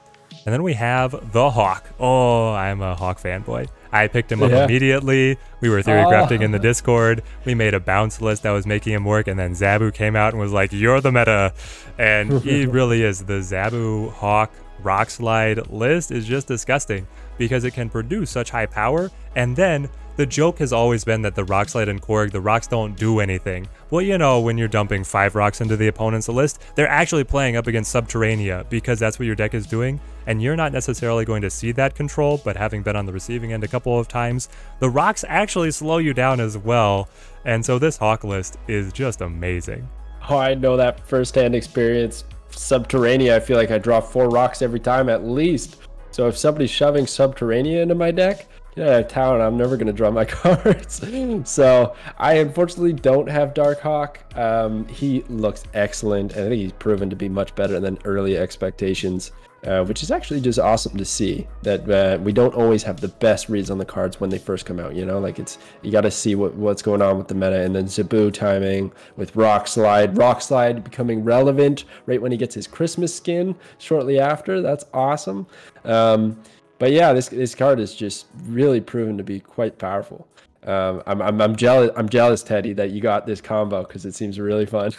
And then we have the Hawk. Oh, I'm a Hawk fanboy. I picked him up yeah. immediately. We were theory crafting oh. in the Discord. We made a bounce list that was making him work, and then Zabu came out and was like, you're the meta. And he really is. The Zabu Hawk Rock Slide list is just disgusting because it can produce such high power. And then the joke has always been that the Rock Slide and Korg, the rocks don't do anything. Well, you know, when you're dumping five rocks into the opponent's list, they're actually playing up against Subterranea because that's what your deck is doing. And you're not necessarily going to see that control, but having been on the receiving end a couple of times, the rocks actually slow you down as well. And so this Hawk list is just amazing. Oh, I know that firsthand experience. Subterranea, I feel like I draw four rocks every time at least. So if somebody's shoving Subterranea into my deck, get out of town, I'm never going to draw my cards. So I unfortunately don't have Dark Hawk. Um, he looks excellent, and I think he's proven to be much better than early expectations, uh, which is actually just awesome to see that uh, we don't always have the best reads on the cards when they first come out. You know, like it's you got to see what, what's going on with the meta, and then Zabu timing with Rock Slide. Rock Slide becoming relevant right when he gets his Christmas skin shortly after. That's awesome. Um, But yeah, this this card is just really proven to be quite powerful. Um, I'm, I'm I'm jealous. I'm jealous, Teddy, that you got this combo because it seems really fun.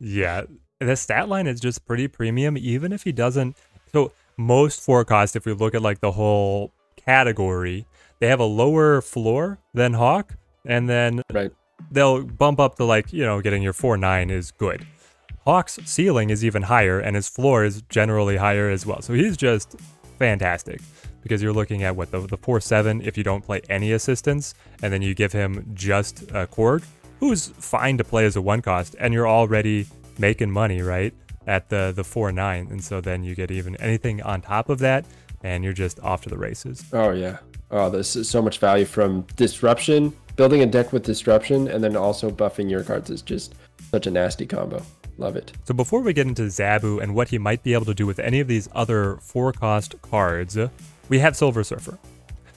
Yeah, the stat line is just pretty premium, even if he doesn't. So most forecasts, if we look at like the whole category, they have a lower floor than Hawk, and then right. they'll bump up to like you know getting your four nine is good. Hawk's ceiling is even higher, and his floor is generally higher as well. So he's just fantastic. because you're looking at what the, the four seven if you don't play any assistance, and then you give him just a Korg, who's fine to play as a one cost, and you're already making money, right, at the the four nine, and so then you get even anything on top of that, and you're just off to the races. Oh yeah, oh this is so much value from disruption. Building a deck with disruption and then also buffing your cards is just such a nasty combo. Love it. So before we get into Zabu and what he might be able to do with any of these other four cost cards, we have Silver Surfer.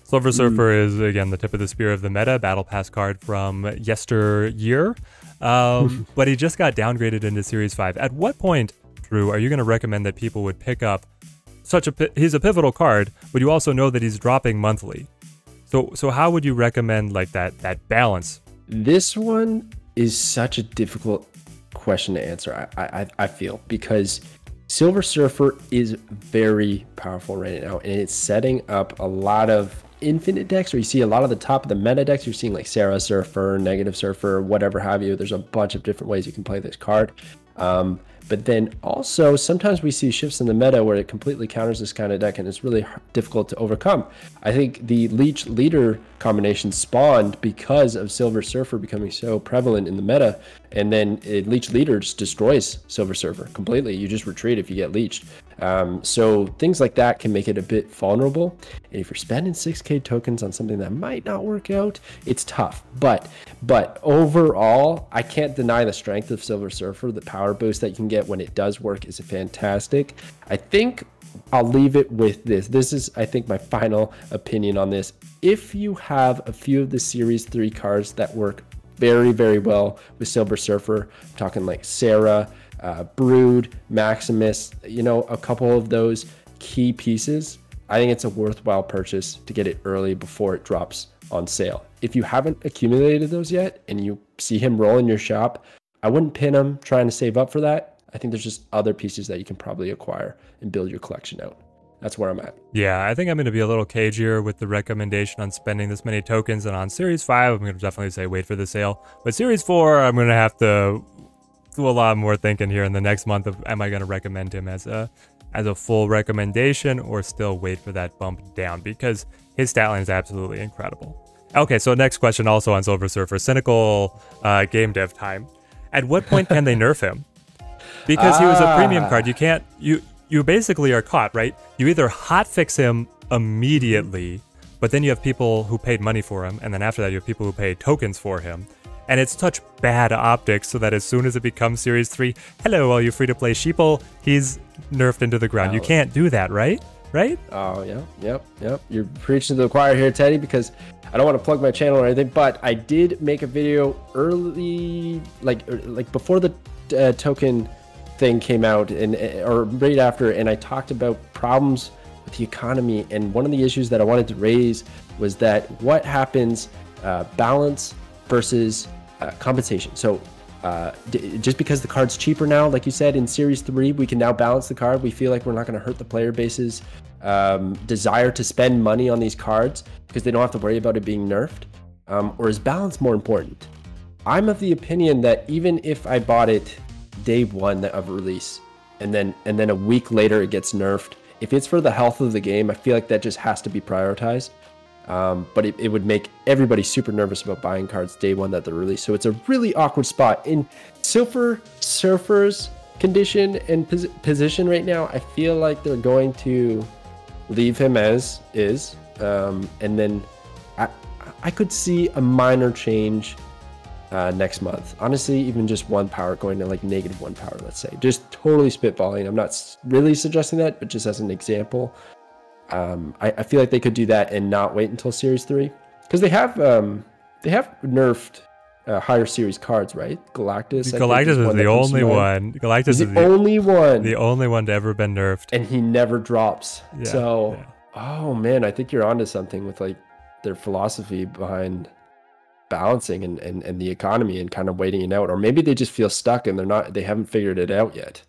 Silver Surfer mm. is, again, the tip of the spear of the meta, Battle Pass card from yesteryear. Um, but he just got downgraded into Series five. At what point, Drew, are you going to recommend that people would pick up such a... He's a pivotal card, but you also know that he's dropping monthly. So so how would you recommend like that that balance? This one is such a difficult question to answer, I, I, I feel, because Silver Surfer is very powerful right now, and it's setting up a lot of Infinite decks, or you see a lot of the top of the meta decks. You're seeing like Sarah Surfer, Negative Surfer, whatever have you. There's a bunch of different ways you can play this card. Um, but then also sometimes we see shifts in the meta where it completely counters this kind of deck, and it's really difficult to overcome. I think the Leech Leader combination spawned because of Silver Surfer becoming so prevalent in the meta, and then it, Leech Leader just destroys Silver Surfer completely. You just retreat if you get leeched. Um, so things like that can make it a bit vulnerable. And if you're spending six K tokens on something that might not work out, it's tough. But but overall, I can't deny the strength of Silver Surfer. The power boost that you can get when it does work is fantastic. I think I'll leave it with this. This is, I think, my final opinion on this. If you have a few of the Series three cards that work very, very well with Silver Surfer, I'm talking like Sarah, Uh, Brood, Maximus, you know, a couple of those key pieces, I think it's a worthwhile purchase to get it early before it drops on sale. If you haven't accumulated those yet and you see him roll in your shop, I wouldn't pin him trying to save up for that. I think there's just other pieces that you can probably acquire and build your collection out. That's where I'm at. Yeah, I think I'm going to be a little cagier with the recommendation on spending this many tokens, and on Series five, I'm going to definitely say wait for the sale. But Series four, I'm going to have to do a lot more thinking here in the next month of am I going to recommend him as a as a full recommendation or still wait for that bump down, because his stat line is absolutely incredible. Okay, so next question also on Silver Surfer, cynical uh, game dev time. At what point can they nerf him? Because ah. he was a premium card. You can't, you you basically are caught, right? You either hotfix him immediately, but then you have people who paid money for him, and then after that you have people who pay tokens for him. And it's such bad optics so that as soon as it becomes Series three, hello, all you free-to-play sheeple, he's nerfed into the ground. You can't do that, right? Right? Oh, yeah, yep, yep. You're preaching to the choir here, Teddy, because I don't want to plug my channel or anything, but I did make a video early, like like before the uh, token thing came out, and or right after, and I talked about problems with the economy. And one of the issues that I wanted to raise was that what happens, uh, balance versus... Uh, compensation. So uh, d just because the card's cheaper now, like you said, in Series three, we can now balance the card. We feel like we're not going to hurt the player base's um, desire to spend money on these cards because they don't have to worry about it being nerfed. Um, or is balance more important? I'm of the opinion that even if I bought it day one of release and then, and then a week later it gets nerfed, if it's for the health of the game, I feel like that just has to be prioritized. Um, but it, it would make everybody super nervous about buying cards day one that they're released. So it's a really awkward spot. In Silver Surfer's condition and pos position right now, I feel like they're going to leave him as is. Um, and then I, I could see a minor change uh, next month. Honestly, even just one power going to like negative one power, let's say. Just totally spitballing. I'm not really suggesting that, but just as an example. Um, I, I feel like they could do that and not wait until Series three, because they have um, they have nerfed uh, higher series cards, right? Galactus. Galactus is the only one. Galactus is the only one. The only one to ever been nerfed, and he never drops. Yeah, so, yeah. Oh man, I think you're onto something with like their philosophy behind balancing and, and and the economy and kind of waiting it out, or maybe they just feel stuck and they're not they haven't figured it out yet.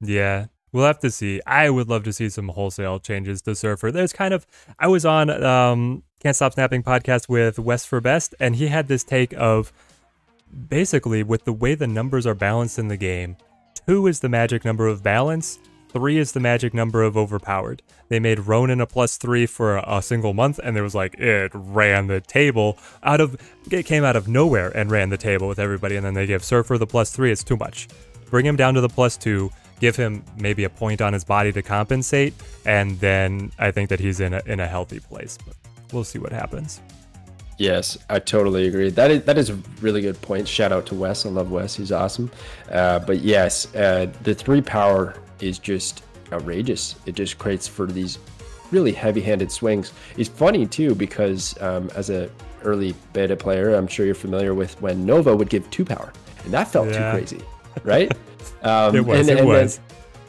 Yeah. We'll have to see. I would love to see some wholesale changes to Surfer. There's kind of, I was on um, Can't Stop Snapping podcast with Wes for Best, and he had this take of basically with the way the numbers are balanced in the game, two is the magic number of balance, Three is the magic number of overpowered. They made Ronin a plus three for a, a single month, and there was like, it ran the table out of, it came out of nowhere and ran the table with everybody, and then they gave Surfer the plus three, it's too much. Bring him down to the plus two, give him maybe a point on his body to compensate, and then I think that he's in a, in a healthy place, but we'll see what happens. Yes, I totally agree. That is that is a really good point. Shout out to Wes. I love Wes. He's awesome. Uh, but yes, uh, the three power is just outrageous. It just creates for these really heavy-handed swings. It's funny too because um, as a early beta player, I'm sure you're familiar with when Nova would give two power, and that felt yeah. too crazy, right? Um, it was. And, it and was. Then,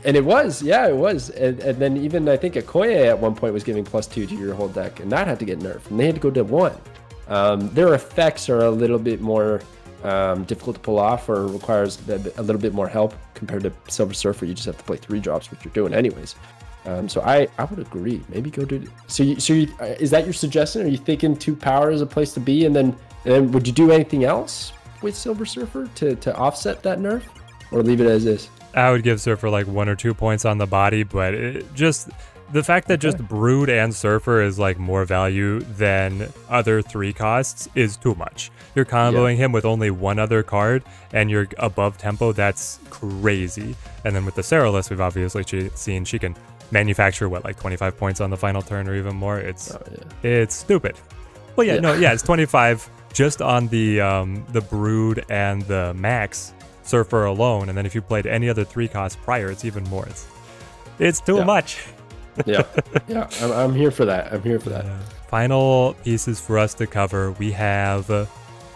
And it was, yeah, it was. And, and then even I think Okoye at one point was giving plus two to your whole deck, and that had to get nerfed, and they had to go to one. Um, their effects are a little bit more um, difficult to pull off, or requires a little bit more help compared to Silver Surfer. You just have to play three drops, which you're doing anyways. Um, so I, I would agree. Maybe go do. So you, so you, is that your suggestion? Are you thinking two power is a place to be? And then and then would you do anything else with Silver Surfer to to offset that nerf, or leave it as is? I would give Surfer like one or two points on the body, but it just. The fact that okay. just Brood and Surfer is like more value than other three costs is too much. You're comboing yeah. him with only one other card and you're above tempo. That's crazy. And then with the Sarah list, we've obviously she seen she can manufacture what, like twenty-five points on the final turn or even more. It's oh, yeah. it's stupid. Well, yeah, yeah, no, yeah, it's twenty-five just on the um, the Brood and the Max Surfer alone. And then if you played any other three costs prior, it's even more. It's it's too yeah. much. yeah, yeah, I'm, I'm here for that. I'm here for that. Yeah. Final pieces for us to cover. We have uh,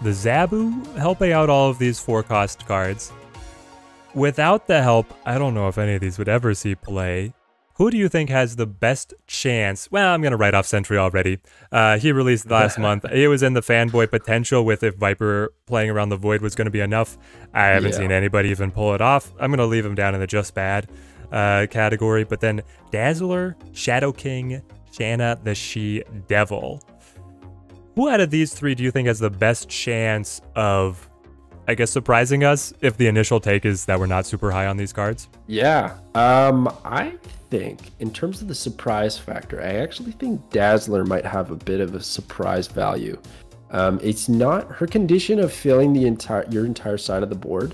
the Zabu helping out all of these four cost cards. Without the help, I don't know if any of these would ever see play. Who do you think has the best chance? Well, I'm going to write off Sentry already. Uh, he released last month. It was in the fanboy potential with if Viper playing around the Void was going to be enough. I haven't yeah. seen anybody even pull it off. I'm going to leave him down in the just bad. Uh, category, but then Dazzler, Shadow King, Shanna the She-Devil. Who out of these three do you think has the best chance of, I guess, surprising us if the initial take is that we're not super high on these cards? Yeah, um, I think in terms of the surprise factor, I actually think Dazzler might have a bit of a surprise value. Um, it's not her condition of filling the entire your entire side of the board.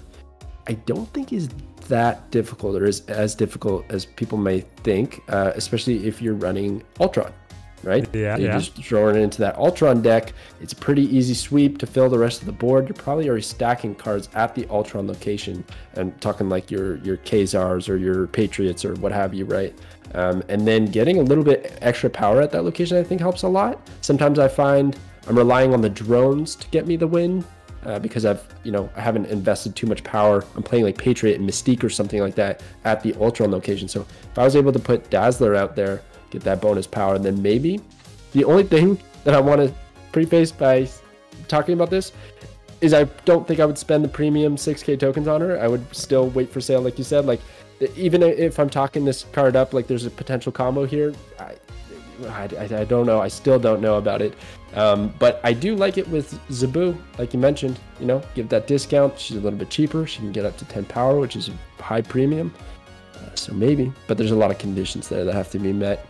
I don't think is that difficult or is as difficult as people may think, uh, especially if you're running Ultron, right? Yeah, so you're yeah. just throwing it into that Ultron deck. It's a pretty easy sweep to fill the rest of the board. You're probably already stacking cards at the Ultron location, and talking like your your Khazars or your Patriots or what have you, right? Um, and then getting a little bit extra power at that location, I think helps a lot. Sometimes I find I'm relying on the drones to get me the win. Uh, because I've, you know, I haven't invested too much power. I'm playing like Patriot and Mystique or something like that at the Ultron location. So if I was able to put Dazzler out there, get that bonus power, then maybe the only thing that I want to preface by talking about this is I don't think I would spend the premium six K tokens on her. I would still wait for sale, like you said. Like even if I'm talking this card up, like there's a potential combo here. I, I, I don't know. I still don't know about it. Um, but I do like it with Zabu, like you mentioned, you know, give that discount. She's a little bit cheaper. She can get up to ten power, which is a high premium. Uh, so maybe, but there's a lot of conditions there that have to be met.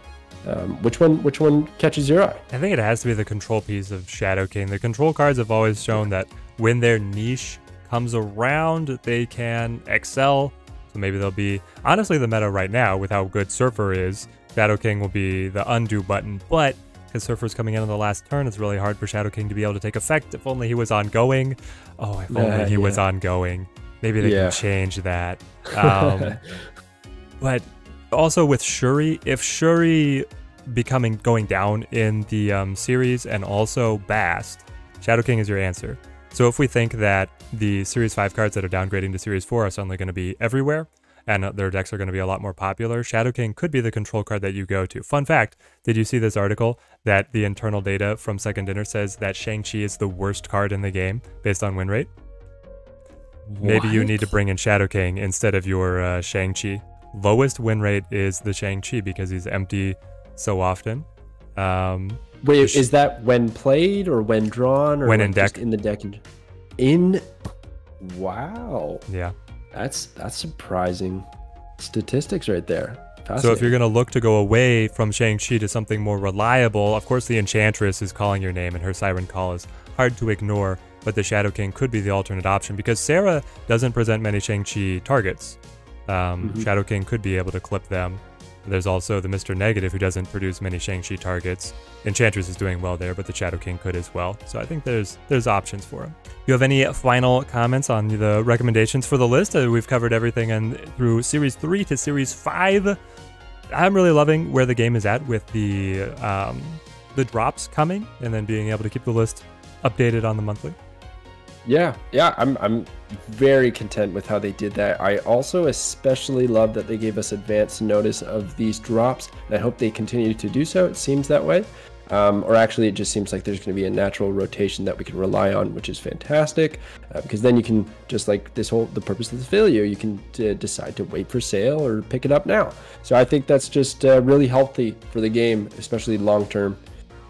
Um, which one, which one catches your eye? I think it has to be the control piece of Shadow King. The control cards have always shown that when their niche comes around, they can excel. So maybe they'll be, honestly, the meta right now with how good Surfer is, Shadow King will be the undo button, but because Surfer's coming in on the last turn, it's really hard for Shadow King to be able to take effect. If only he was ongoing. Oh, if only uh, he yeah. was ongoing. Maybe they yeah. can change that. Um, but also with Shuri, if Shuri becoming going down in the um, series and also Bast, Shadow King is your answer. So if we think that the Series five cards that are downgrading to Series four are suddenly going to be everywhere, and their decks are going to be a lot more popular, Shadow King could be the control card that you go to. Fun fact, did you see this article that the internal data from Second Dinner says that Shang-Chi is the worst card in the game based on win rate? What? Maybe you need to bring in Shadow King instead of your uh, Shang-Chi. Lowest win rate is the Shang-Chi because he's empty so often. Um, Wait, is that when played or when drawn? Or when, when in deck. In the deck. In... Wow. Yeah. That's that's surprising. statistics right there. So if you're going to look to go away from Shang-Chi to something more reliable, of course the Enchantress is calling your name and her siren call is hard to ignore, but the Shadow King could be the alternate option because Sarah doesn't present many Shang-Chi targets. Um, mm-hmm. Shadow King could be able to clip them. There's also the Mister Negative, who doesn't produce many Shang-Chi targets. Enchantress is doing well there, but the Shadow King could as well. So I think there's there's options for him. You have any final comments on the recommendations for the list? Uh, we've covered everything and through Series three to Series five. I'm really loving where the game is at with the, um, the drops coming and then being able to keep the list updated on the monthly. Yeah, yeah, I'm, I'm very content with how they did that. I also especially love that they gave us advance notice of these drops, and I hope they continue to do so. It seems that way. Um, or actually, it just seems like there's going to be a natural rotation that we can rely on, which is fantastic, uh, because then you can just like this whole, the purpose of the failure, you can uh, decide to wait for sale or pick it up now. So I think that's just uh, really healthy for the game, especially long term.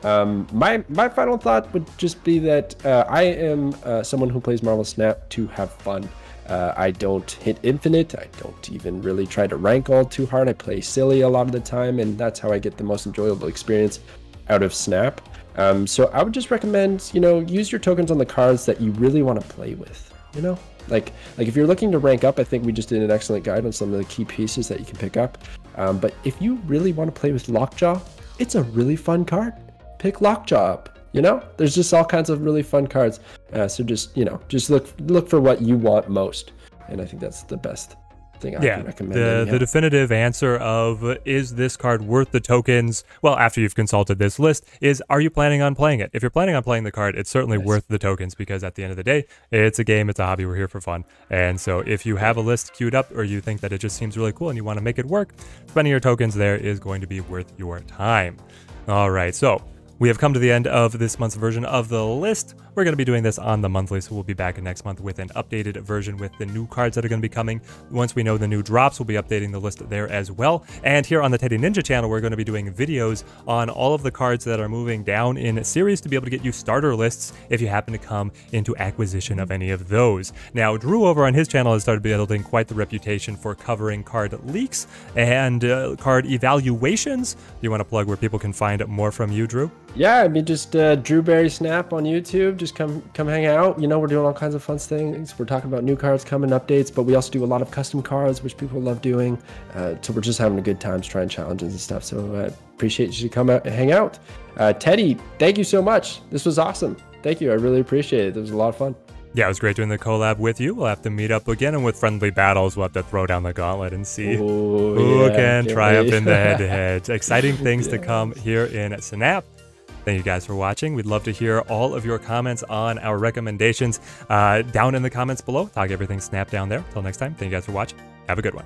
Um, my my final thought would just be that uh, I am uh, someone who plays Marvel Snap to have fun. Uh, I don't hit infinite. I don't even really try to rank all too hard. I play silly a lot of the time, and that's how I get the most enjoyable experience out of Snap. Um, so I would just recommend, you know, use your tokens on the cards that you really want to play with, you know? Like, like if you're looking to rank up, I think we just did an excellent guide on some of the key pieces that you can pick up. Um, but if you really want to play with Lockjaw, it's a really fun card. Pick Lockjaw up, you know? There's just all kinds of really fun cards. Uh, so just, you know, just look look for what you want most. And I think that's the best thing I yeah, can recommend. The, the definitive answer of, is this card worth the tokens? Well, after you've consulted this list, is are you planning on playing it? If you're planning on playing the card, it's certainly yes. worth the tokens, because at the end of the day, it's a game, it's a hobby, we're here for fun. And so if you have a list queued up or you think that it just seems really cool and you want to make it work, spending your tokens there is going to be worth your time. All right, so we have come to the end of this month's version of the list. We're going to be doing this on the monthly, so we'll be back next month with an updated version with the new cards that are going to be coming. Once we know the new drops, we'll be updating the list there as well. And here on the Teddy Ninja channel, we're going to be doing videos on all of the cards that are moving down in series to be able to get you starter lists if you happen to come into acquisition of any of those. Now, Drew over on his channel has started building quite the reputation for covering card leaks and uh, card evaluations. Do you want to plug where people can find more from you, Drew? Yeah, I mean, just uh, Drewberry Snap on YouTube. Just come come hang out. You know, we're doing all kinds of fun things. We're talking about new cards coming, updates, but we also do a lot of custom cards, which people love doing. Uh, so we're just having a good time trying challenges and stuff. So I uh, appreciate you to come out and hang out. Uh, Teddy, thank you so much. This was awesome. Thank you. I really appreciate it. It was a lot of fun. Yeah, it was great doing the collab with you. We'll have to meet up again, and with friendly battles, we'll have to throw down the gauntlet and see Ooh, who yeah, can try wait. up in the head-to-head. Exciting things yeah. to come here in Snap. Thank you guys for watching. We'd love to hear all of your comments on our recommendations uh, down in the comments below. Tag everything Snap down there. Till next time, thank you guys for watching. Have a good one.